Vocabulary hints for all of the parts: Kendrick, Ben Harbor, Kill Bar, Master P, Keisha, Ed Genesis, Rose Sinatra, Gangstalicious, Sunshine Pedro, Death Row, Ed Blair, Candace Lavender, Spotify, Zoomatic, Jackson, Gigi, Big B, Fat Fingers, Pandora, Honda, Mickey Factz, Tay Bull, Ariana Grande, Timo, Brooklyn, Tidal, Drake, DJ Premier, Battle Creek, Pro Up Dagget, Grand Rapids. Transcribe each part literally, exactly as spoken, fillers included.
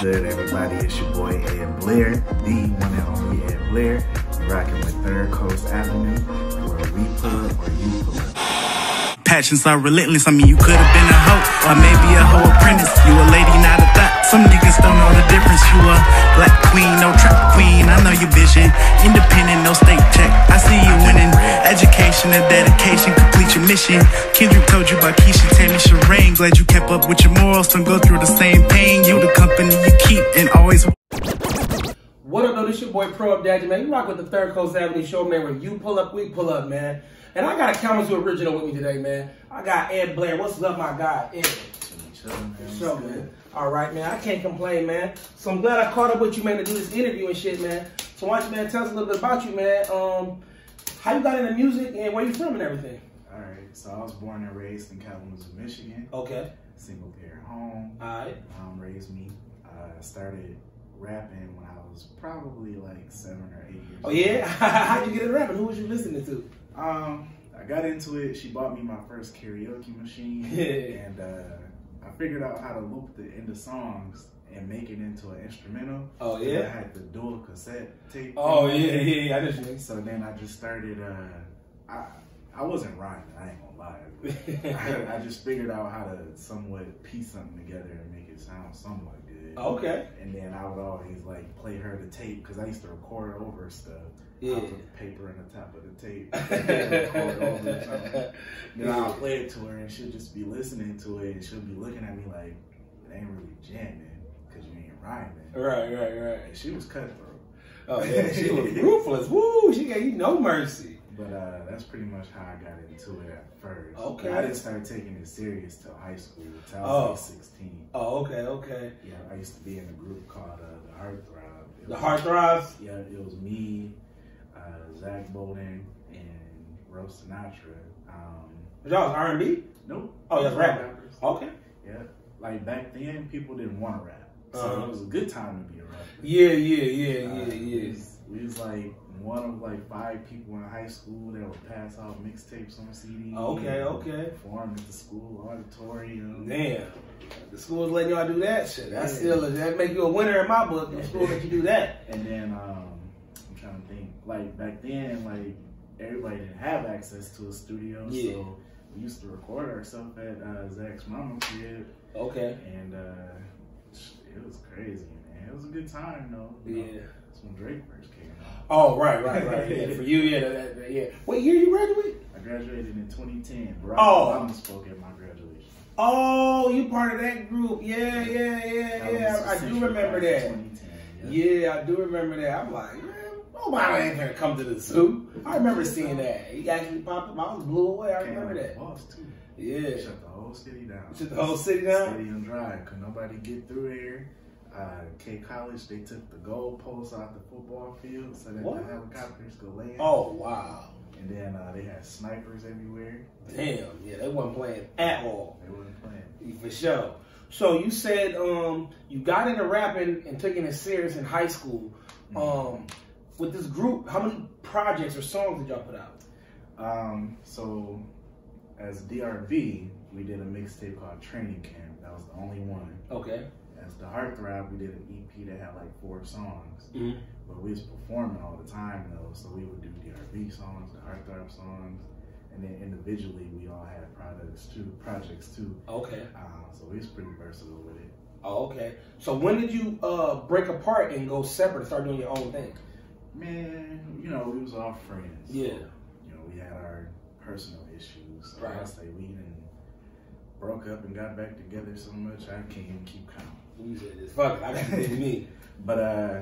good, everybody? It's your boy Ed Blair, the one and only Ed Blair, rocking with Third Coast Avenue, where we put or you put. Passions are relentless. I mean, you could have been a hoe, or maybe a hoe apprentice. You a lady, not a thot. Some niggas don't know the difference. You a black queen, no trap queen. I know your vision, independent, no state check. I see you winning. Education and dedication, complete your mission. Kendrick told you about Keisha, Tammy Sherane. Glad you kept up with your morals. Don't go through the same pain. You the company you keep and always. What up, though? This your boy Pro Up Dagget, man. You rock with the Third Coast Avenue show, man. Where you pull up, we pull up, man. And I got a Kalamazoo original with me today, man. I got Ed Blair. What's up, my guy, Ed? Chill, man. Chill, man. All right, man. I can't complain, man. So I'm glad I caught up with you, man, to do this interview and shit, man. So why don't you, man, tell us a little bit about you, man. Um, how you got into music and where you from and everything? All right. So I was born and raised in Kalamazoo, Michigan. Okay. Single parent home. All right. Mom raised me. I started rapping when I was probably like seven or eight years old. Oh yeah? How'd you get into rapping? Who was you listening to? Um, I got into it. She bought me my first karaoke machine, and uh, I figured out how to loop the end of songs and make it into an instrumental. Oh yeah, I had the dual cassette tape. Oh yeah, yeah, yeah. I just so then I just started. Uh, I I wasn't rhyming. I ain't gonna lie. I, I just figured out how to somewhat piece something together and make it sound somewhat good. Okay. And then I would always like play her the tape because I used to record over stuff. Yeah. Out of paper on the top of the tape. Over then I'll play it to her and she'll just be listening to it and she'll be looking at me like, it ain't really jamming because you ain't rhyming. Right, right, right. And she was cutthroat. Oh yeah, she was ruthless. Woo, she gave you no mercy. But uh, that's pretty much how I got into it at first. Okay. And I didn't start taking it serious till high school, till I was oh. like sixteen. Oh, okay, okay. Yeah, I used to be in a group called uh, the Heartthrobs. The Heartthrobs? Yeah, it was me, Uh, Zach Bolden and Rose Sinatra. Um, Y'all was R and B? Nope. Oh, that's rap. Rappers. Okay. Yeah. Like back then, people didn't want to rap, so um, it was a good time to be a rapper. Yeah, yeah, yeah, uh, yeah, yeah. We was, we was like one of like five people in high school that would pass out mixtapes on C D. Okay, okay. Perform at the school auditorium. Damn. The school's letting y'all do that shit. That's yeah. still that make you a winner in my book. The school let you do that. And then. Um, trying to think, like back then, like everybody didn't have access to a studio, yeah. so we used to record ourselves at uh, Zach's mama's crib. Okay. And uh, it was crazy, man. It was a good time, though. You yeah. know, that's when Drake first came out. Oh right, right, right. Yeah, for you, yeah, that, that, yeah. What year you graduated? I graduated in twenty ten. Barack oh. Obama spoke at my graduation. Oh, you part of that group? Yeah, yeah, yeah, yeah. I do remember that. Yeah. yeah, I do remember that. I'm like. Nobody ain't gonna come to the zoo. I remember seeing that. He actually popped up. I was blew away. I remember that. Too. Yeah. Shut the whole city down. Shut the whole city down? Stadium Drive. Could nobody get through here. Uh, K College, they took the goal posts off the football field so that what? the helicopters could land. Oh, wow. And then uh, they had snipers everywhere. Damn. Yeah, they wasn't playing at all. They wasn't playing. For sure. So you said um, you got into rapping and taking it serious in high school. Mm-hmm. Um. With this group, how many projects or songs did y'all put out? Um, so, as D R V, we did a mixtape called Training Camp. That was the only one. Okay. As the Heartthrob, we did an E P that had like four songs. Mm-hmm. But we was performing all the time, though. So we would do D R V songs, the Heartthrob songs. And then individually, we all had products too, projects too. Okay. Um, so we was pretty versatile with it. Oh, okay. So when did you uh, break apart and go separate and start doing your own thing? Man, you know, we was all friends. Yeah. So, you know, we had our personal issues. So right. I say we didn't broke up and got back together so much, I can't even keep count. You said this. Fuck it, I got to me. But uh,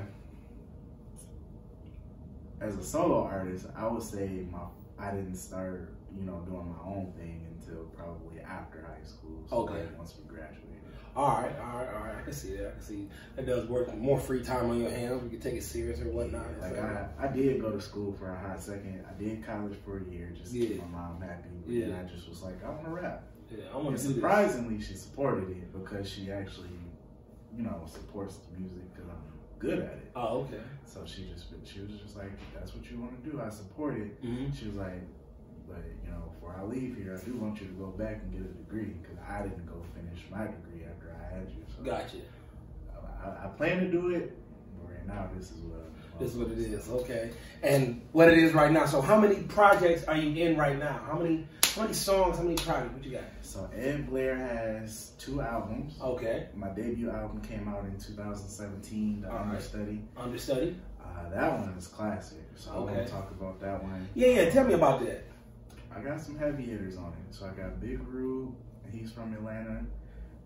as a solo artist, I would say my I didn't start, you know, doing my own thing until probably after high school. So okay. Like once we graduated. All right, all right, all right. I can see that. I can see that does work. More free time on your hands. We can take it serious or whatnot. Yeah, like I, I did go to school for a hot second. I did college for a year just yeah. to keep my mom happy. Yeah. And I just was like, I want to rap. Yeah, I want to do surprisingly, this. She supported it because she actually, you know, supports the music because I'm good at it. Oh, okay. So she just, she was just like, that's what you want to do. I support it. Mm-hmm. She was like. But, you know, before I leave here, I do want you to go back and get a degree because I didn't go finish my degree after I had you. So gotcha. I, I I, I plan to do it, but right now this is what I'm this is what it is. Okay, and what it is right now. So how many projects are you in right now? How many how many songs? How many projects? What you got? So Ed Blair has two albums. Okay, my debut album came out in two thousand seventeen. The All Understudy. Right. Understudy. Uh, that one is classic. So okay. I want to talk about that one. Yeah, yeah. Tell me about that. I got some heavy hitters on it. So I got Big Rube. He's from Atlanta.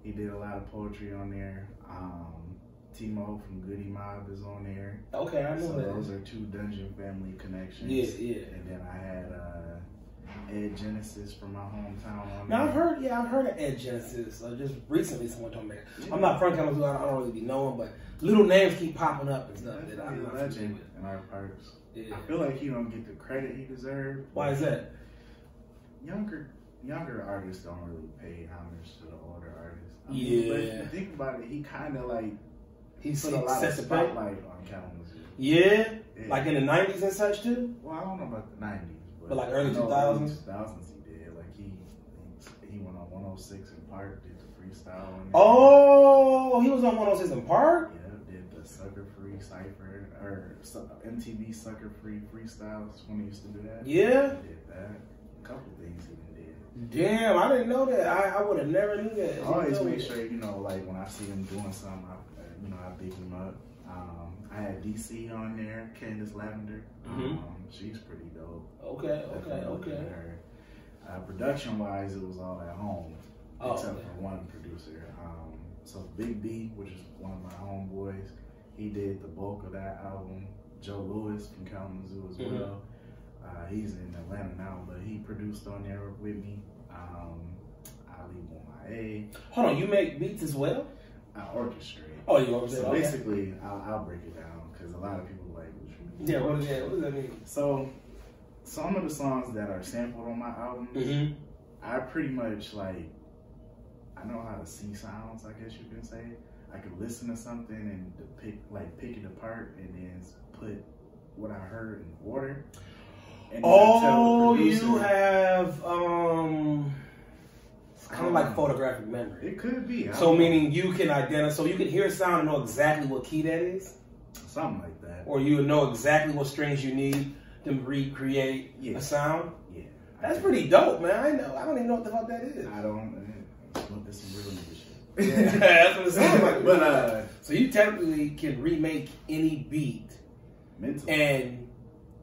He did a lot of poetry on there. Um, T-Mo from Goody Mob is on there. Okay, I know so that. So those are two Dungeon Family connections. Yeah, yeah. And then I had uh, Ed Genesis from my hometown on now there. I've heard, yeah, I've heard of Ed Genesis. Uh, just recently someone told me. Yeah. I'm not from Kalamazoo, I don't really be knowing, but little names keep popping up and stuff. That's that I'm not legend with. In our parks. Yeah. I feel like he don't get the credit he deserves. Why is that? Younger younger artists don't really pay homage to the older artists. I mean, yeah. But if you think about it, he kind of like, he put a lot of spotlight on Kalamazoo. Yeah? yeah? Like in the nineties and such too? Well, I don't know about the nineties. But, but like early two thousands? Early two thousands he did. Like he, he went on one oh six in Park, did the freestyle. Oh, he was on one oh six in Park? Yeah, did the Sucker Free Cypher, or M T V Sucker Free Freestyles when he used to do that. Yeah? He did that. Couple things he did. Damn, I didn't know that. I, I would have never knew that. I always make sure, you know, like when I see him doing something, I, you know, I pick him up. Um, I had D C on there, Candace Lavender. Mm-hmm. um, she's pretty dope. Okay, Definitely okay, okay. Uh, Production-wise, it was all at home, oh, except okay. for one producer. Um, so Big B, which is one of my homeboys, he did the bulk of that album. Joe Lewis from Kalamazoo as mm-hmm. well. Uh, he's in Atlanta now, but he produced on there with me. Um, I leave on my A. Hold on, you make beats as well? I orchestrate. Oh, you orchestrate. So okay. basically, I'll, I'll break it down because a lot of people like. What yeah, what does that? What does that mean? So, some of the songs that are sampled on my album, mm-hmm. I pretty much like. I know how to see sounds. I guess you can say I could listen to something and pick like pick it apart and then put what I heard in order. Oh, you have um, it's kind of like photographic memory. It could be. So meaning you can identify, so you can hear a sound and know exactly what key that is, something like that. Or you know exactly what strings you need to recreate yeah. a sound. Yeah, that's pretty dope, man. I know. I don't even know what the fuck that is. I don't. That's some real nigga shit. Yeah, that's what it sounds like. But uh, so you technically can remake any beat, mentally. and.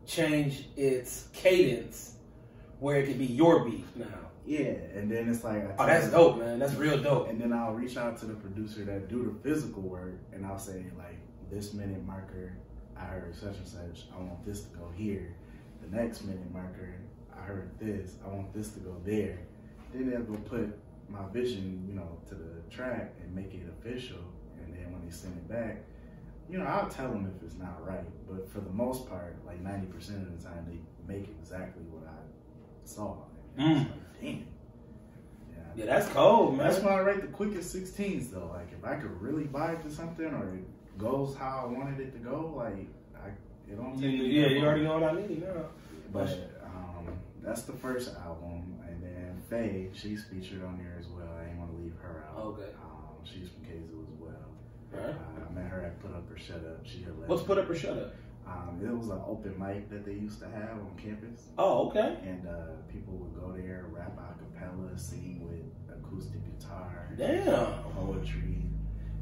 change its cadence where it could be your beat now. Yeah, and then it's like... Oh, that's dope, man. That's real dope. And then I'll reach out to the producer that do the physical work, and I'll say, like, this minute marker, I heard such and such. I want this to go here. The next minute marker, I heard this. I want this to go there. Then they'll put my vision, you know, to the track and make it official. And then when they send it back, you know, I'll tell them if it's not right, but for the most part, like ninety percent of the time, they make exactly what I saw. Mm. It's like, damn. Yeah, yeah, that's cold, man. That's why I write the quickest sixteens, though. Like, if I could really vibe to something or it goes how I wanted it to go, like, I, it don't take yeah, me yeah, you already know what I need, yeah. But um, that's the first album. And then Faye, she's featured on there as well. I didn't want to leave her out. Okay. Um, she's from K Z U as well. Right. Uh, I met her at Put Up or Shut Up. She had What's Put Up or Shut Up? Um, it was an open mic that they used to have on campus. Oh, okay. And uh, people would go there, rap a cappella, sing with acoustic guitar. Damn. Poetry.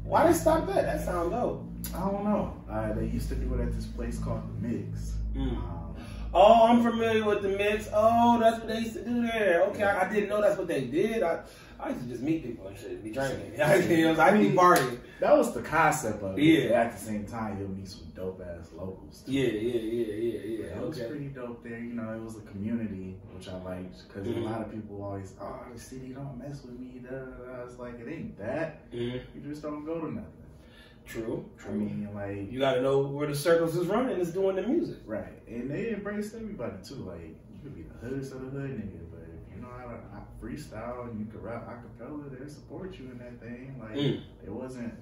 Why they stop that? That sounds dope. I don't know. Uh, they used to do it at this place called The Mix. Mm. Um, oh, I'm familiar with The Mix. Oh, that's what they used to do there. Okay, yeah. I, I didn't know that's what they did. I, I used to just meet people and shit, be drinking. I mean, be partying. That was the concept of it. Yeah. At the same time, you'll meet some dope ass locals. Too. Yeah, yeah, yeah, yeah, yeah. It okay. was pretty dope there. You know, it was a community, which I liked, because mm-hmm. a lot of people always, oh, the city don't mess with me. Da, da, da. I was like, it ain't that. Mm-hmm. You just don't go to nothing. True. True. I mean, like you got to know where the circles is running. Is doing the music. Right, and they embrace everybody too. Like you could be the hoods of the hood nigga, but if you know how to freestyle and you can rap acapella, they support you in that thing. Like mm. it wasn't,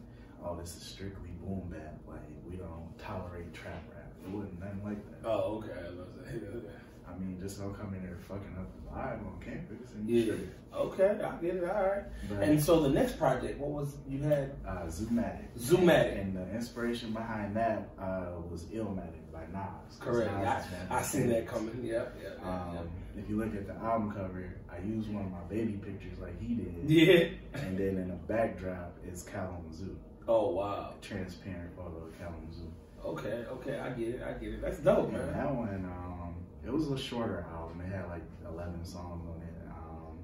oh, this is strictly boom bap. Like we don't tolerate trap rap. It wasn't nothing like that. Oh, okay. I love that. I mean, just don't come in there fucking up the vibe on campus and yeah. shit. Okay, I get it. All right. But and so the next project, what was you had? Uh, Zoomatic. Zoomatic. And the inspiration behind that uh, was Illmatic by Nas. Correct. Nas I, I seen that coming. Yeah. Yeah, yeah, um, yeah. If you look at the album cover, I used one of my baby pictures like he did. Yeah. And then in the backdrop is Kalamazoo. Oh wow. The transparent photo of Kalamazoo. Okay, okay, I get it, I get it. That's dope, man. That one, um, it was a shorter album. It had like eleven songs on it. Um,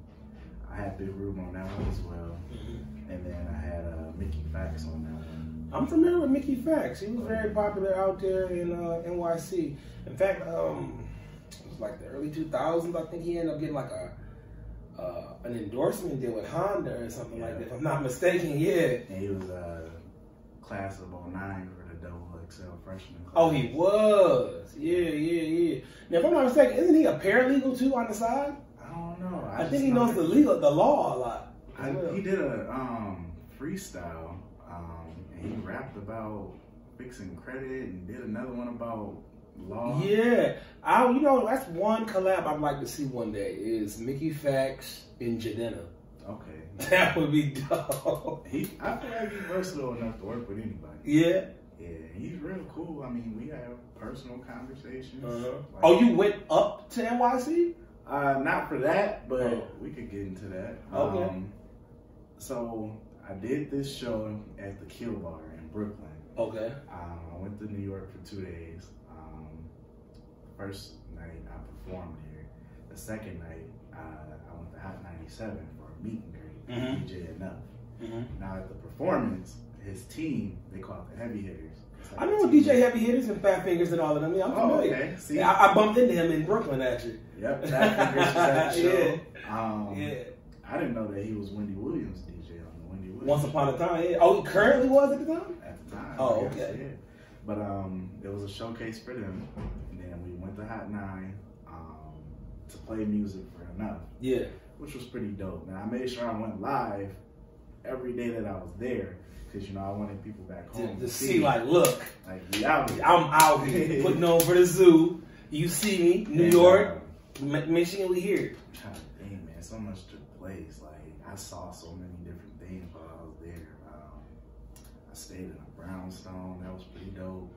I had Big Room on that one as well. Mm-hmm. And then I had uh, Mickey Factz on that one. I'm familiar with Mickey Factz. He was very popular out there in uh, N Y C. In fact, um, it was like the early two thousands. I think he ended up getting like a uh, an endorsement deal with Honda or something yeah. like that, if I'm not mistaken, yeah. And he was a uh, class of oh nine for the double. Freshman class. Oh, he was. Yeah, yeah, yeah. Now, if I'm not mistaken, isn't he a paralegal too on the side? I don't know. I, I think he knows the legal, the law a lot. I, well. He did a um, freestyle, um, and he rapped about fixing credit, and did another one about law. Yeah, I you know that's one collab I'd like to see one day is Mickey Factz and Jadena. Okay, that would be dope. He, I feel like he's versatile enough to work with anybody. Yeah. Yeah, he's real cool. I mean, we have personal conversations. Uh-huh. Like, oh, you went up to N Y C? Uh, not for that, but oh. we could get into that. Okay. Um, so I did this show at the Kill Bar in Brooklyn. Okay. Um, I went to New York for two days. Um, the first night I performed here. The second night uh, I went to Hot ninety-seven for a meet and greet. Mm-hmm. D J Enuff. Mm-hmm. Now at the performance. His team, they call it the Heavy Hitters. Like I know D J Heavy Hitters and Fat Fingers and all of them. Yeah, I'm oh, familiar. Okay. See, yeah, I, I bumped into him in Brooklyn actually. Yep, Fat Fingers was at the show. Yeah. Um, yeah. I didn't know that he was Wendy Williams' D J on the Wendy Williams. Once upon a time, yeah. Oh, he currently was at the time? At the time. Oh, okay. Yes, yeah. But um, it was a showcase for them. And then we went to Hot nine um, to play music for Enuff. Yeah. Which was pretty dope. And I made sure I went live every day that I was there. Cause you know I wanted people back home to, to see, see like, look, like out here. I'm out here putting over the zoo. You see me, New and, York, uh, Michigan, we here. I'm trying to think, man, so much took place. Like I saw so many different things while I was there. Um, I stayed in a brownstone, that was pretty dope.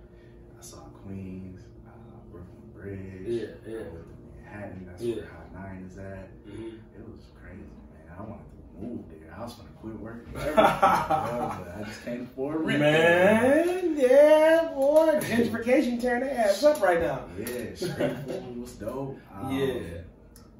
I saw Queens, uh, Brooklyn Bridge, yeah, yeah. I went to Manhattan. That's yeah. where Hot Nine is at. Mm-hmm. It was crazy, man. I wanted to move there. I was gonna quit working for everything, I just came for rent. Man, yeah, boy, gentrification tearing their ass up right now. Yeah, street food was dope. Um, yeah,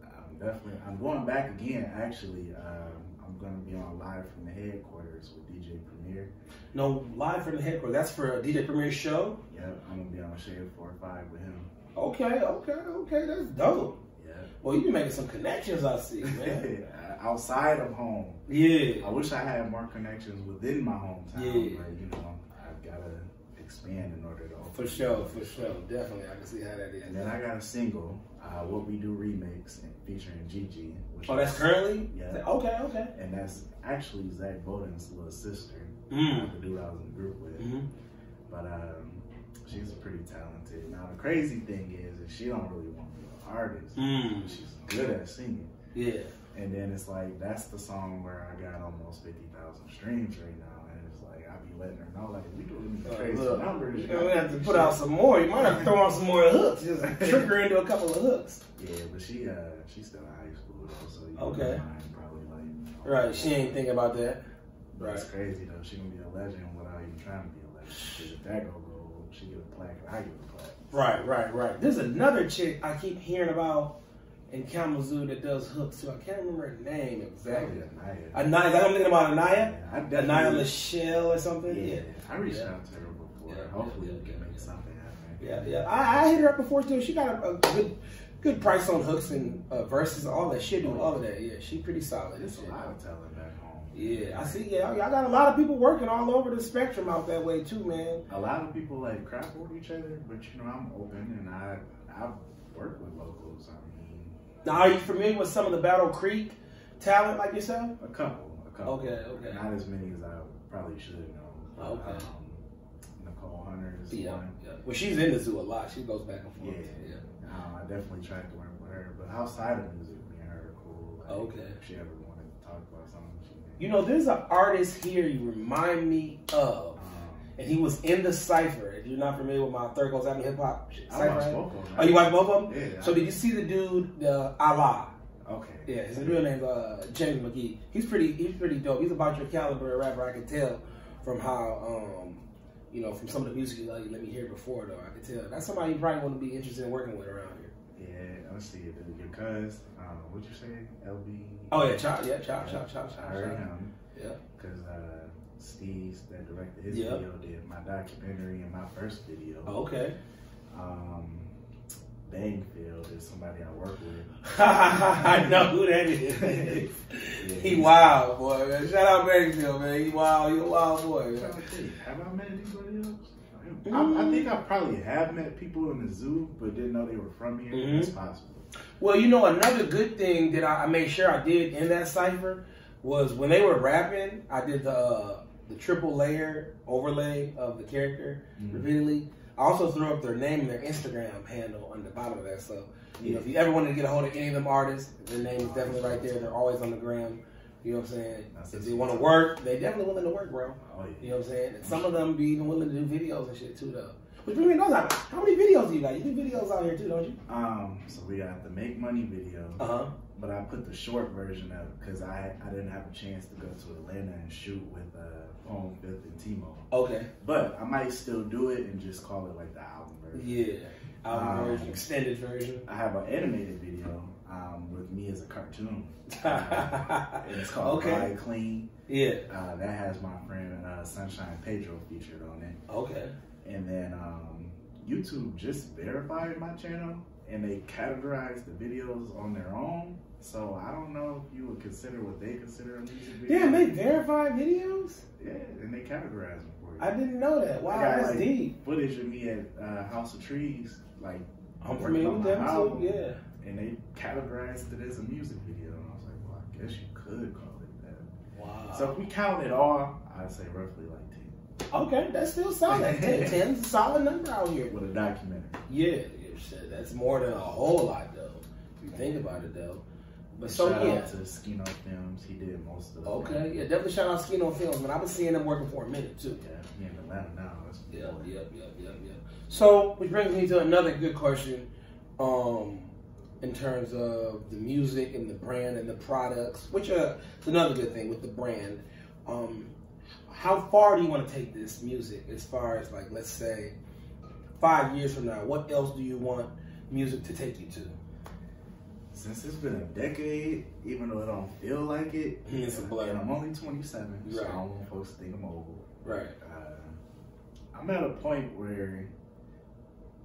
I'm definitely. I'm going back again. Actually, um, I'm gonna be on Live from the Headquarters with D J Premier. No, Live from the Headquarters. That's for a D J Premier show. Yeah, I'm gonna be on Shade Four or Five with him. Okay, okay, okay. That's dope. Yeah. Well, you've been making some connections, I see, man. Outside of home. Yeah. I wish I had more connections within my hometown. Yeah. But, you know, I've got to expand in order to open. For sure, for sure. Definitely. I can see how that is. And then I got a single, uh, What We Do Remix, and featuring Gigi. Which oh, that's is, currently? Yeah. That, okay, okay. And that's actually Zach Bolden's little sister, mm. the dude I was in the group with. Mm-hmm. But um, she's pretty talented. Now, the crazy thing is, is she don't really want to be an artist. Mm. But she's good at singing. Yeah. And then it's like, that's the song where I got almost fifty thousand streams right now. And it's like, I be letting her know, like, we doing these crazy look, numbers. You know, we have to put shit. out some more. You might have to throw out some more hooks. Just trick her into a couple of hooks. Yeah, but she, uh, she's still in high school, though. So you okay. mind probably like. Oh, right, she ain't thinking about that. But right. It's crazy, though. She gonna be a legend without even trying to be a legend. Because if that go gold, she get a plaque and I get a plaque. Right, right, right. There's another chick I keep hearing about in Kalamazoo that does hooks too. I can't remember her name exactly. Anaya. Anaya. Is that what I'm thinking about? Anaya? Yeah, Anaya Lachelle or something? Yeah. yeah. I reached yeah. out to her before. Yeah, Hopefully yeah, we can yeah, make something happen. Yeah, yeah. I, I hit her up before too. She got a, a good good price on hooks and uh, verses, all that shit, do all of that. Yeah, she pretty solid. There's a lot of talent back home. Yeah, I see. Yeah, I got a lot of people working all over the spectrum out that way too, man. A lot of people like crap with each other, but you know, I'm open and I I work with locals. I mean, now, are you familiar with some of the Battle Creek talent like yourself? A couple, a couple. Okay, okay. Not as many as I probably should know. Okay. Um, alcohol hunter. Yeah, yeah. Well, she's in the zoo a lot. She goes back and forth. Yeah. yeah. Um, I definitely tried to learn with her, but outside of the zoo, me and her are cool. Like, okay. If she ever wanted to talk about something, she did. You know, there's an artist here you remind me of. And he was in the cypher. If you're not familiar with my Third Coast Avenue hip hop cypher, I watched both of them. Oh, you watched both of them? Yeah. So did you see the dude, uh, Allah? Okay. Yeah, his real name's uh, James McGee. He's pretty. He's pretty dope. He's about your caliber of rapper. I can tell from how, um, you know, from some of the music you let me hear before though. I can tell that's somebody you probably want to be interested in working with around here. Yeah, I see it. Your cuz, um, what you say, L B? Oh yeah, Chop. Yeah, Chop, Chop, Chop, Chop. I heard him. Yeah. Cause. Uh, Steve's that directed his yep. video did my documentary and my first video. Okay. Um, Bangfield is somebody I work with. I know who that is. Yeah, he wild boy, man. Shout out Bangfield, man. He wild. He a wild boy. Man. Have I met anybody else? I, I think I probably have met people in the zoo, but didn't know they were from here. Mm-hmm. It's possible. Well, you know, another good thing that I, I made sure I did in that cipher was when they were rapping, I did the uh, the triple layer overlay of the character mm-hmm. repeatedly. I also threw up their name and their Instagram handle on the bottom of that. So, you yeah. know, if you ever wanted to get a hold of any of them artists, their name is definitely right there. They're always on the gram. You know what I'm saying? That's if they want to work, they definitely willing to work, bro. Oh, yeah. You know what I'm saying? And some of them be even willing to do videos and shit too, though. Which brings me to know, how many videos do you got? You do videos out here too, don't you? Um, so we got the Make Money video. Uh huh. But I put the short version up because I, I didn't have a chance to go to Atlanta and shoot with uh, Home, Fifth, and Timo. Okay. But I might still do it and just call it like the album version. Yeah, album um, version, extended version. I have an animated video um, with me as a cartoon. Uh, it's called okay. Fly Clean. Yeah. Uh, that has my friend uh, Sunshine Pedro featured on it. Okay. And then um, YouTube just verified my channel and they categorized the videos on their own. So I don't know if you would consider what they consider a music video. Yeah, they verify videos? Yeah, and they categorize them for you. I didn't know that. Wow, got, that's like, deep. Footage of me at uh, House of Trees, like I'm familiar with them album, too. Yeah, and they categorized it as a music video, and I was like, well, I guess you could call it that. Wow. So if we count it all, I'd say roughly like ten. Okay, that's still solid. ten, ten's a solid number out here. With a documentary. Yeah, shit, that's more than a whole lot though. If you think about it though. But so shout yeah. out to Skino Films. He did most of the okay, things. Yeah, definitely shout out Skino Films, man. I've been seeing them working for a minute too. Yeah, me in Atlanta now. Yeah, yeah, yeah, yeah, yeah. So which brings me to another good question, um, in terms of the music and the brand and the products, which are it's another good thing with the brand. Um, how far do you want to take this music as far as like let's say five years from now? What else do you want music to take you to? Since it's been a decade, even though I don't feel like it, it's a blur. And I'm only twenty-seven, right. So I don't want folks to think I'm old. Right. Uh, I'm at a point where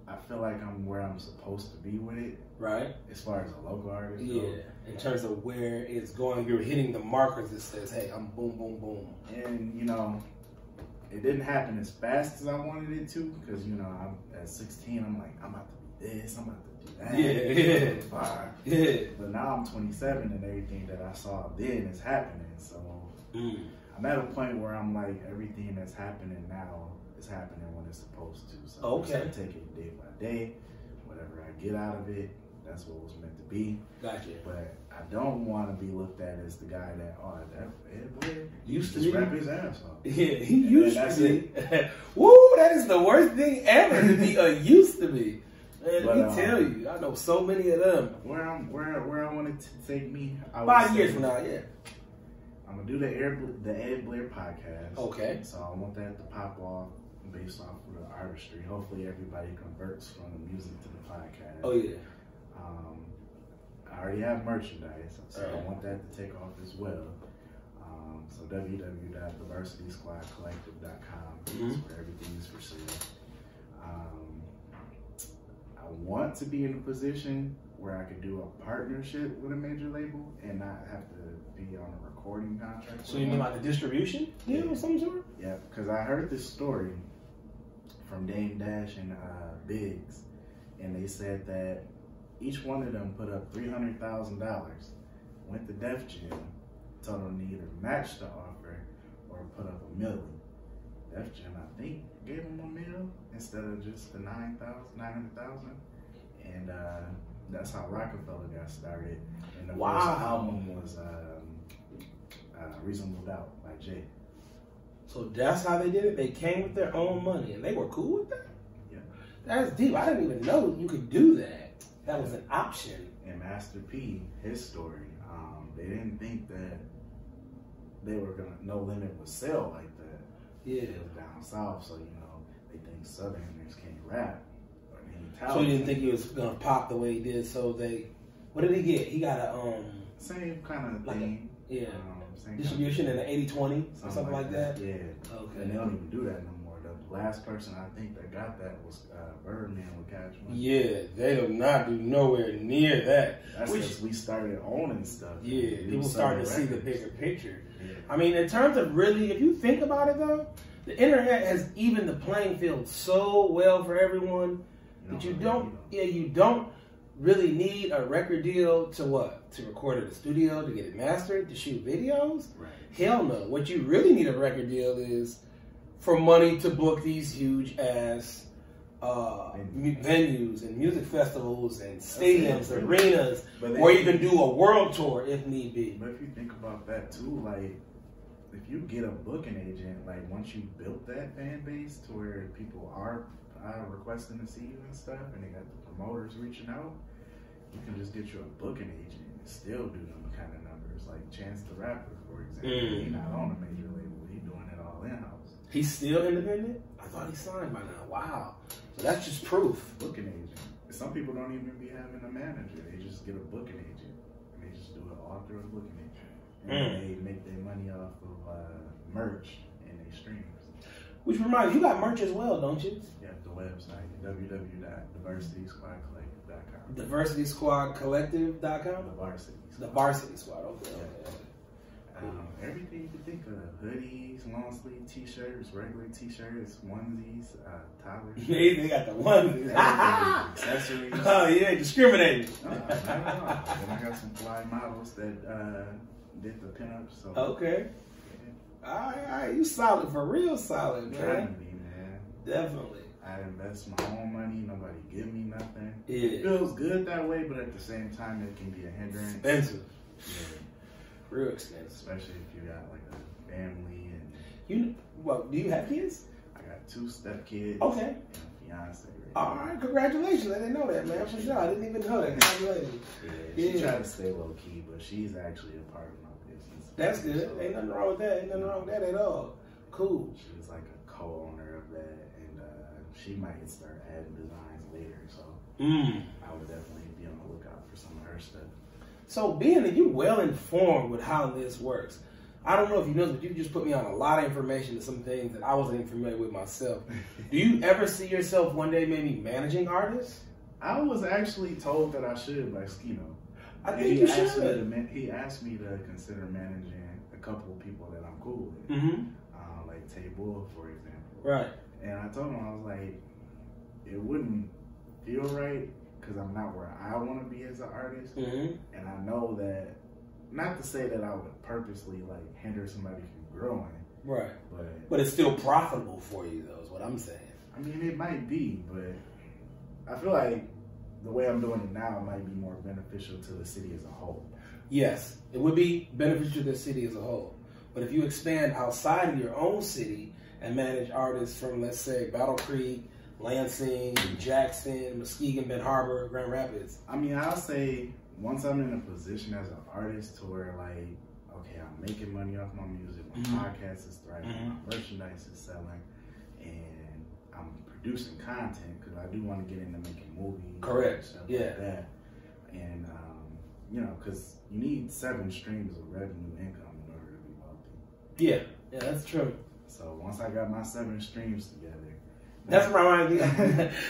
I feel like I'm where I'm supposed to be with it. Right. As far as a local artist. Yeah. Goes. In terms of where it's going, you're hitting the markers that says, hey, I'm boom, boom, boom. And, you know, it didn't happen as fast as I wanted it to because, you know, I'm, at sixteen, I'm like, I'm about to be this, I'm about to Dang, yeah, fire. yeah. But now I'm twenty-seven and everything that I saw then is happening. So mm. I'm at a point where I'm like, everything that's happening now is happening when it's supposed to. So okay. I'm just gonna take it day by day. Whatever I get out of it, that's what it was meant to be. Gotcha. But I don't want to be looked at as the guy that, oh, that Ed Blair used to rap his ass off. Yeah, he and used to be. Woo, that is the worst thing ever to be a used to be. Man, but, let me um, tell you, I know so many of them. Where I'm, where where I wanted to take me, I five years from now, yeah. I'm gonna do the Air, the Ed Blair podcast. Okay. So I want that to pop off based off of the artistry. Hopefully, everybody converts from the music to the podcast. Oh yeah. Um, I already have merchandise, so right. I want that to take off as well. Um, so w w w dot diversity squad collective dot com mm-hmm. is where everything is for sale. Um. Want to be in a position where I could do a partnership with a major label and not have to be on a recording contract. So you mean like a distribution deal yeah. or some sort? Yeah, because I heard this story from Dame Dash and uh, Biggs, and they said that each one of them put up three hundred thousand dollars, went to Def Jam, told them to either match the offer or put up a million. Def Jam, I think, gave him a meal instead of just the nine thousand, nine hundred thousand, and uh, that's how Rockefeller got started. And the wow. first album was um, uh, "Reasonable Doubt" by Jay. So that's how they did it. They came with their own money, and they were cool with that. Yeah, that's deep. I didn't even know you could do that. That yeah. was an option. And Master P, his story, um, they didn't think that they were gonna No Limit would sell like that. Yeah, it was down south, so you know they think Southerners can't rap. Or so you didn't think he was gonna pop the way he did. So they, what did he get? He got a um same kind of like thing. A, yeah, um, distribution in the eighty twenty or something like that. that. Yeah, okay. And they don't even do that no more. The last person I think that got that was uh, Birdman with Cash Money. Yeah, they do not do nowhere near that. That's because we started owning stuff. Yeah, people started to see the bigger picture. Yeah. I mean, in terms of really, if you think about it though, the internet has evened the playing field so well for everyone no, that you don't, yeah, you don't really need a record deal to what? To record at the studio, to get it mastered, to shoot videos? Right. Hell no. What you really need a record deal is for money to book these huge ass uh, venues. venues and music festivals and stadiums, that's arenas, but or even do a world tour if need be. But if you think about that too, like if you get a booking agent, like once you built that fan base to where people are uh, requesting to see you and stuff, and they got the promoters reaching out, you can just get you a booking agent and still do them kind of numbers. Like Chance the Rapper, for example, mm. he's not on a major label; he's doing it all in house. He's still independent? I thought he signed by now. Wow. So that's just proof. Booking agent. Some people don't even be having a manager. They just get a booking agent. And they just do it all through a booking agent. And mm. they make their money off of uh, merch and they streams. Which reminds you, you got merch as well, don't you? Yeah, the website, w w w dot diversity squad collective dot com. diversity squad collective dot com? The Varsity Squad. The Varsity Squad, okay. Yeah. okay. Um, everything you can think of, hoodies, long sleeve t-shirts, regular t-shirts, onesies, uh, toddlers. They, they got the onesies. Accessories. Oh, yeah, discriminating. Uh, no, no, no. Then I got some fly models that uh, did the pinups. So. Okay. Yeah. All right, all right. You solid, for real solid, man. Definitely, man. Definitely. I invest my own money. Nobody give me nothing. Yeah. It feels good that way, but at the same time, it can be a hindrance. Expensive. Yeah. Real expensive, especially if you got like a family and you. Well, do you have kids? I got two step kids. Okay. And a fiance. Right All now. right, congratulations! I didn't know that, man. For sure, I didn't even know that. Congratulations. Yeah, yeah. She tried to stay low key, but she's actually a part of my business. That's good. So, ain't nothing wrong with that. Ain't nothing wrong with that at all. Cool. She was like a co-owner of that, and uh, she might start adding designs later. So mm. I would definitely be on the lookout for some of her stuff. So being that you're well informed with how this works, I don't know if you know, but you just put me on a lot of information to some things that I wasn't even familiar with myself. Do you ever see yourself one day maybe managing artists? I was actually told that I should by Skino. I think you should. To, he asked me to consider managing a couple of people that I'm cool with, mm-hmm. uh, like Tay Bull, for example. Right. And I told him, I was like, it wouldn't feel right. Because I'm not where I want to be as an artist. Mm-hmm. And I know that, not to say that I would purposely like hinder somebody from growing. Right. But, but it's still profitable for you though, is what I'm saying. I mean, it might be, but I feel like the way I'm doing it now might be more beneficial to the city as a whole. Yes, it would be beneficial to the city as a whole. But if you expand outside of your own city and manage artists from, let's say, Battle Creek, Lansing, Jackson, Muskegon, Ben Harbor, Grand Rapids. I mean, I'll say once I'm in a position as an artist to where like, okay, I'm making money off my music, my mm-hmm. podcast is thriving, mm-hmm. my merchandise is selling, and I'm producing content because I do want to get into making movies. Correct. Stuff yeah. like that. And, um, you know, because you need seven streams of revenue income in order to be wealthy. Yeah. Yeah, that's true. So once I got my seven streams together, That's reminds me.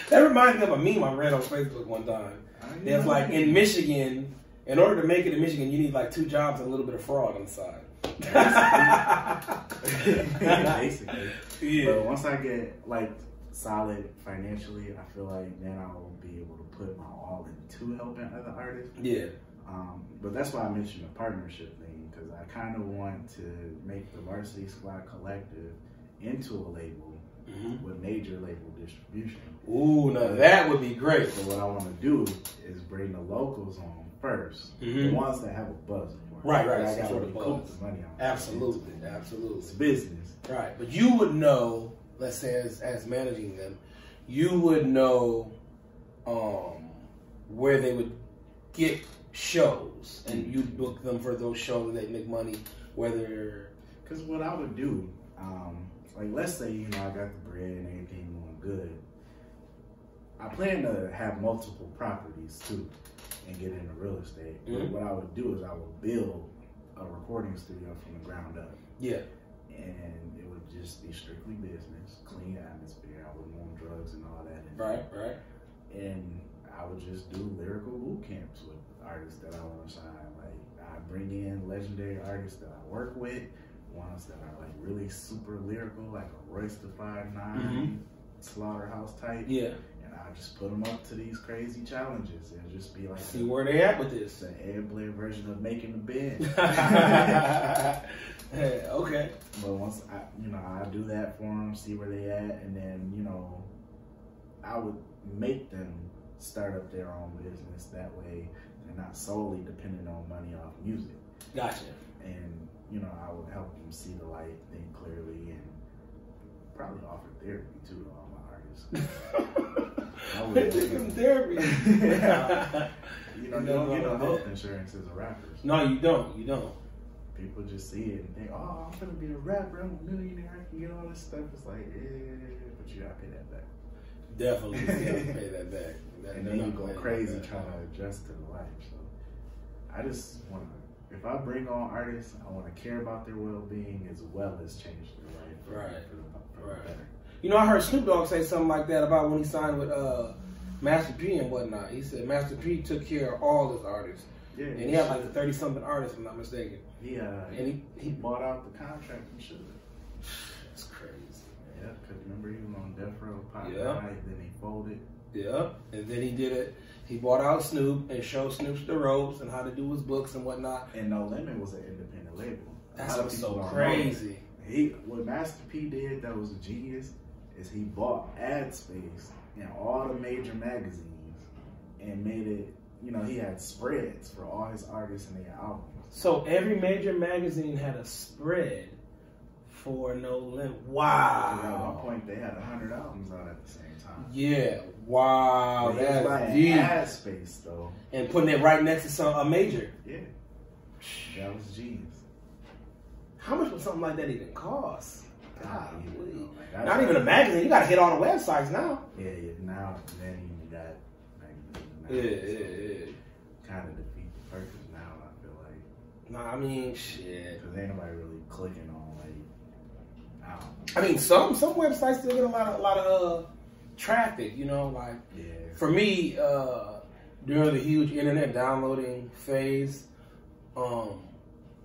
that reminds me of a meme I read on Facebook one time. It's like in Michigan, in order to make it in Michigan, you need like two jobs and a little bit of fraud on the side. Basically, Basically. Yeah. But once I get like solid financially, I feel like then I will be able to put my all into helping other artists. Yeah. Um, but that's why I mentioned the partnership thing because I kind of want to make the Varsity Squad Collective into a label mm-hmm. with major label distribution. Ooh, now that would be great. So what I want to do is bring the locals on first. Mm-hmm. The ones that have a buzz. Right, right. I got to recoup the money on. Absolutely, it. absolutely. It's business. Right, but you would know, let's say as, as managing them, you would know um, where they would get shows, and you book them for those shows. They make money, whether. Because what I would do, um, like let's say you know I got the bread and everything going good. I plan to have multiple properties too. And get into real estate. Mm-hmm. What I would do is I would build a recording studio from the ground up. Yeah. And it would just be strictly business, clean atmosphere. I wouldn't want drugs and all that. Right, right. And I would just do lyrical boot camps with artists that I want to sign. Like I bring in legendary artists that I work with, ones that are like really super lyrical, like a Royce the five nine, mm-hmm. Slaughterhouse type. Yeah. I just put them up to these crazy challenges and just be like, see where they at with this. The Ed Blair version of making the bed. Hey, okay. But once I, you know, I do that for them, see where they at, and then you know, I would make them start up their own business. That way, they're not solely dependent on money off music. Gotcha. And you know, I would help them see the light, think clearly, and probably offer therapy too. I would do therapy. Yeah. You know, you don't get no health insurance as a rapper. So. No, you don't. You don't. People just see it and think, "Oh, I'm gonna be a rapper. I'm a millionaire. I can get all this stuff." It's like, eh, but you gotta pay that back. Definitely, you gotta pay that back. That, and then you go crazy trying to adjust to the life. So, I just want to. If I bring on artists, I want to care about their well-being as well as change their life. Right. For the, for right. Better. You know, I heard Snoop Dogg say something like that about when he signed with uh, Master P and whatnot. He said Master P took care of all his artists. Yeah, and he, he had like a thirty-something artists, if I'm not mistaken. Yeah. Uh, and he, he bought out the contract and shit. That's crazy. Yeah, because remember he was on Death Row, Pop yeah. Night, then he folded. Yeah, and then he did it. He bought out Snoop and showed Snoop the ropes and how to do his books and whatnot. And No Limit was an independent label. That's what's so crazy. He, what Master P did that was a genius. Is he bought ad space in all the major magazines and made it, you know, he had spreads for all his artists and their albums. So every major magazine had a spread for No Limit. Wow. Yeah, at one point they had a hundred albums out at the same time. Yeah, wow. That's ad space, though. And putting it right next to some a major. Yeah. That was genius. How much would something like that even cost? God, even like, not even a magazine. You gotta hit all the websites now. Yeah, yeah. Now, then you got magazines. Now, yeah, so yeah, yeah. Kind of defeat the purpose now. I feel like. Nah, I mean, shit. Because ain't nobody really clicking on like. I don't know. I mean, some some websites still get a lot of a lot of uh, traffic. You know, like. Yeah. For me, uh, during the huge internet downloading phase, um,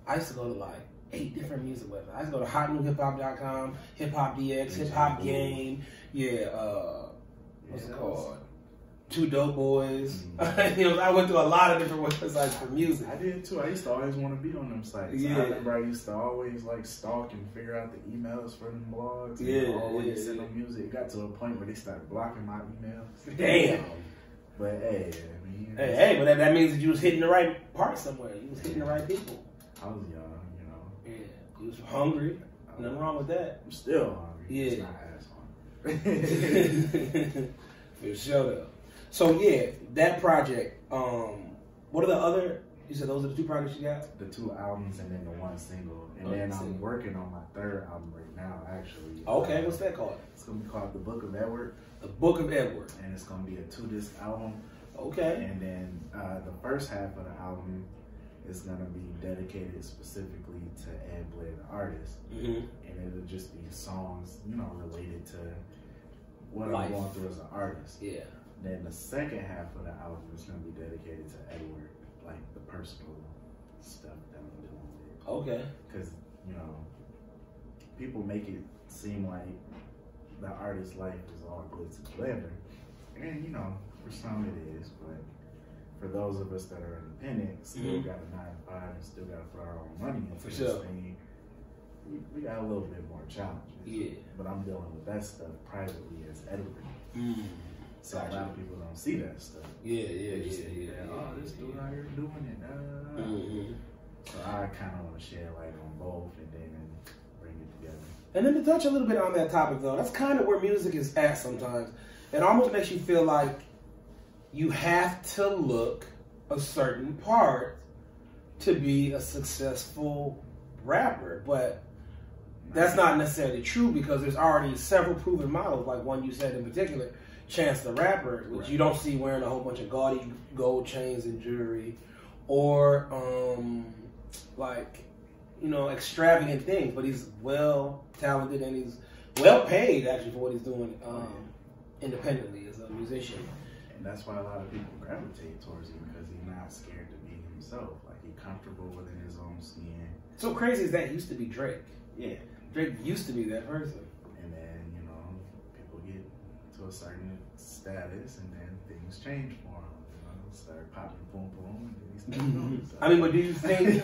I used to go to like. eight different music websites. I just go to hot new hip hop dot com, Hip Hop D X, Hip Hop Game, yeah, uh, what's yeah, it called? Two Dope Boys. Mm-hmm. You know, I went through a lot of different websites for music. I did too. I used to always want to be on them sites. Yeah. I remember I used to always like stalk and figure out the emails for them blogs. And yeah, always yeah, send them music. It got to a point where they started blocking my emails. Damn. But hey, I mean, hey, hey, but that, that means that you was hitting the right part somewhere. You was hitting the right people. I was young. You was hungry. Nothing wrong with that. I'm still hungry. Yeah. It's not as hungry. For sure though. So yeah, that project. Um, what are the other? You said those are the two projects you got? The two albums and then the one single. And oh, then I'm single. working on my third album right now, actually. Okay, um, what's that called? It's gonna be called The Book of Edward. The Book of Edward. And it's gonna be a two-disc album. Okay. And then uh, the first half of the album. It's gonna be dedicated specifically to Ed Blair, the artist, mm-hmm. and it'll just be songs, you know, related to what Life. I'm going through as an artist. Yeah. Then the second half of the album is gonna be dedicated to Edward, like the personal stuff that I'm doing with. Okay. Because you know, people make it seem like the artist's life is all glitz and glamour, and you know, for some it is, but. For those of us that are independent, still mm-hmm. got a nine to five and still got to put our own money into for this sure. thing, we, we got a little bit more challenge. Yeah. But I'm dealing with that stuff privately as editor. Mm. So a lot of people don't see that stuff. Yeah, yeah, yeah, yeah, yeah. Oh, this dude out here doing it. Uh, mm-hmm. So I kind of want to share light on both and then bring it together. And then to touch a little bit on that topic, though, that's kind of where music is at sometimes. It almost makes you feel like you have to look a certain part to be a successful rapper, but that's not necessarily true because there's already several proven models, like one you said in particular, Chance the Rapper, which right. you don't see wearing a whole bunch of gaudy gold chains and jewelry, or um, like, you know, extravagant things, but he's well talented and he's well paid actually for what he's doing um, independently as a musician. And that's why a lot of people gravitate towards him because he's not scared to be himself. Like, he's comfortable within his own skin. So crazy is that used to be Drake. Yeah. Drake used to be that person. And then, you know, people get to a certain status and then things change for him. You know, start popping boom boom and then he's not doing stuff. I mean, but do you think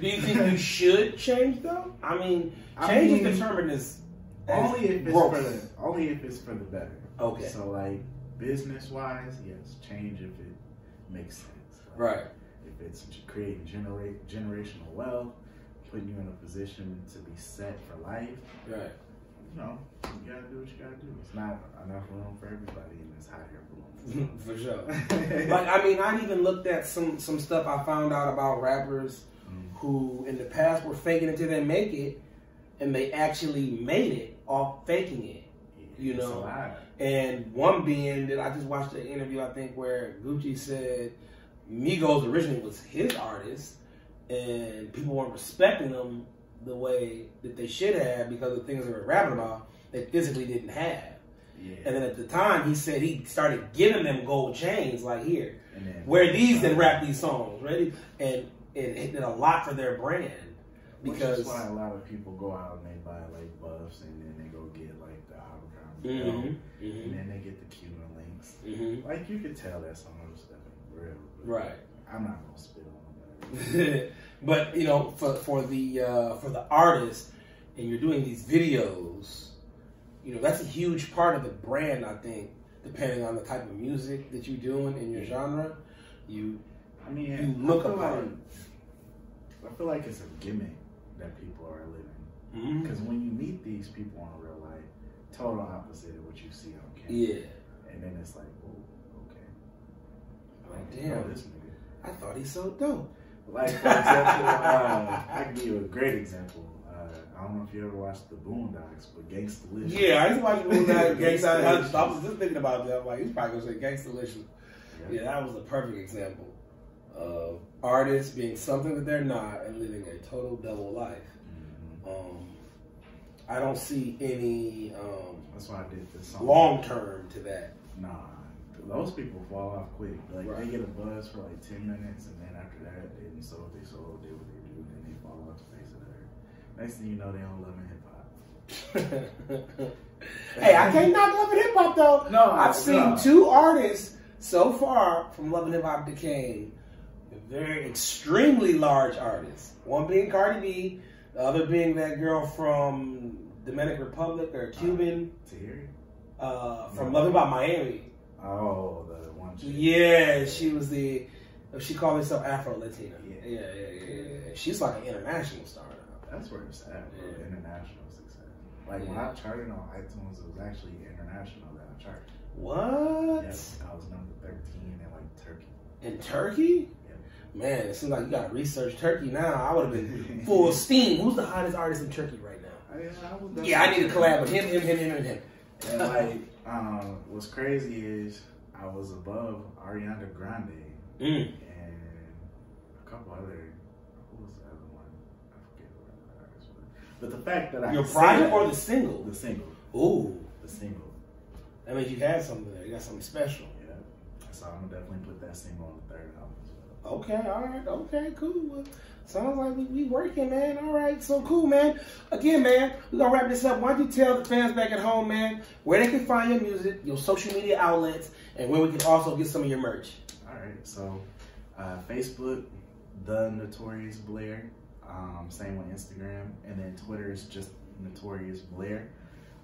do you think you should change though? I mean, change I mean, is determined as only as if it's gross. for the only if it's for the better. Okay. So like business-wise, yes, change if it makes sense. Like, right. If it's creating genera generational wealth, putting you in a position to be set for life. Right. You know, you gotta do what you gotta do. It's not enough room for everybody in this hot air balloon. For sure. Like, I mean, I even looked at some, some stuff I found out about rappers mm-hmm. who in the past were faking until they make it, and they actually made it off faking it. You know, and one being that I just watched an interview, I think, where Gucci said Migos originally was his artist and people weren't respecting them the way that they should have because of things they were rapping about they physically didn't have. Yeah. And then at the time, he said he started giving them gold chains, like, here, then, wear these and rap these songs, ready? And, and it did a lot for their brand. Because, which is why a lot of people go out and they buy, like, buffs and then they go get, like, the Mm -hmm. um, mm -hmm. and then they get the Cuban links. Mm -hmm. Like, you could tell that some of the stuff is real. Right. I'm not gonna spit on that. But you know, for for the uh, for the artist, and you're doing these videos, you know, that's a huge part of the brand. I think, depending on the type of music that you're doing in your genre, you, I mean, you I look about. Like, I feel like it's a gimmick that people are living because mm -hmm. when you meet these people in real life. Total opposite of what you see on camera. Yeah. And then it's like, oh, okay. Like, damn, this nigga. I thought he's so dope. Like, for example, uh, I can give you a great example. Uh, I don't know if you ever watched The Boondocks, but Gangstalicious. Yeah, I just watched The Boondocks, Gangstalicious. I was just thinking about that. I'm like, he's probably going to say Gangstalicious. Yep. Yeah, that was a perfect example of artists being something that they're not and living a total double life. Mm-hmm. Um, I don't see any um, That's why I did this song. long term to that. Nah, those people fall off quick. Like right. they get a buzz for like ten minutes, and then after that, they didn't sold, they sold, did what they do, and then they fall off the face of the earth. Next thing you know, they don't love hip hop. Hey, I can't not love hip hop though. No, I've seen no. two artists so far from Love and Hip Hop became very extremely large artists. One being Cardi B. The other being that girl from Dominican Republic or Cuban, uh, uh from no. Love About Miami. Oh, the one. She yeah, did. she was the. She called herself Afro Latina. Yeah. Yeah, yeah, yeah, yeah. She's like an international star now. That's where it's at. Bro. Yeah. International success. Like yeah. when I charted on iTunes, it was actually international that I charted. What? Yes, I was number thirteen in like Turkey. In Turkey? Man, it seems like you gotta research Turkey now. I would have been full steam. Who's the hottest artist in Turkey right now? I mean, I yeah, I need to collab with him, him, him, him, and him. And like, um, what's crazy is I was above Ariana Grande mm. and a couple other. Who was the other one? I forget what the artist was. But the fact that I your project or the single, the single, ooh, the single. That means you had something there. You got something special. Yeah, so I'm gonna definitely put that single on the third album. Okay, all right, okay, cool. Well, sounds like we, we working, man. All right, so cool, man. Again, man, we're going to wrap this up. Why don't you tell the fans back at home, man, where they can find your music, your social media outlets, and where we can also get some of your merch. All right, so uh, Facebook, The Notorious Blair. Uh, Um, same on Instagram. And then Twitter is just Notorious Blair.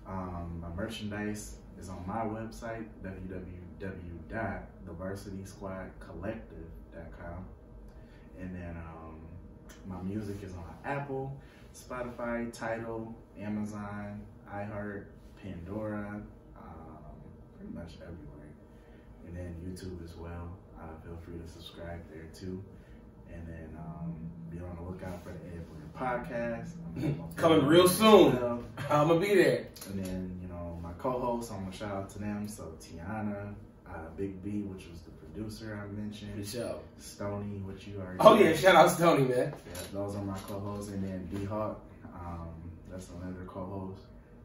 Um, my merchandise is on my website, w w w dot diversity squad collective dot com. And then um, my music is on Apple, Spotify, Tidal, Amazon, iHeart, Pandora, um, pretty much everywhere. And then YouTube as well. Uh, feel free to subscribe there too. And then um, be on the lookout for the Ed Blair podcast. I'm coming real soon. I'm going to be there. And then, you know, my co-hosts, I'm going to shout out to them. So Tiana, uh, Big B, which was the producer I mentioned. Michelle. Stoney, which you already Oh, mentioned. Yeah, shout out to Stoney, man. Yeah, those are my co-hosts. And then D-Hawk, um, that's another co-host.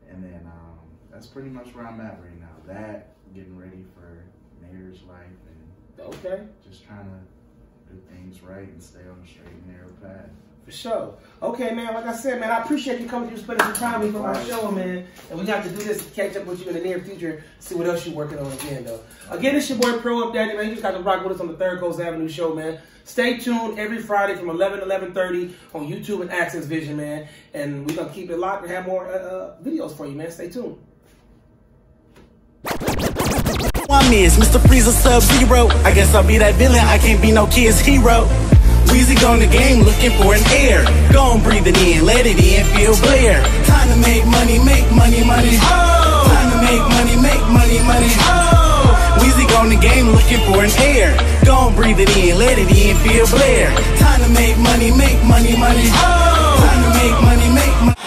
And then um, that's pretty much where I'm at right now. That, getting ready for marriage life. And okay. Just trying to do things right and stay on the straight and narrow path. For sure. Okay, man, like I said, man, I appreciate you coming through, spending some time with me for my show, man. And we got to do this to catch up with you in the near future, see what else you're working on again, though. Again, it's your boy Pro Up Dagget, man. You just got to rock with us on the Third Coast Avenue show, man. Stay tuned every Friday from eleven to eleven thirty on YouTube and Access Vision, man. And we're going to keep it locked and have more uh, videos for you, man. Stay tuned. I'm is Mister Freezer Sub-Zero. I guess I'll be that villain. I can't be no kid's hero. Weezy gone the game looking for an air. Go on, breathe it in, let it in, feel Blair. Time to make money, make money, money. Oh! Time to make money, make money, money. Oh! Weezy gone the game looking for an air. Go on, breathe it in, let it in, feel Blair. Time to make money, make money, money. Oh! Time to make money, make money.